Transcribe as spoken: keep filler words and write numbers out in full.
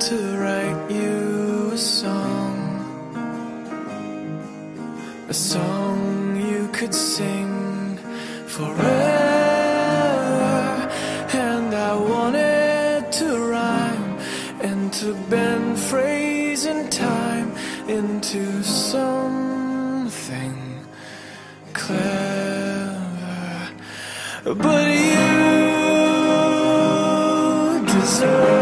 to write you a song, a song you could sing forever. And I wanted to rhyme and to bend phrase and time into something clever. But you deserve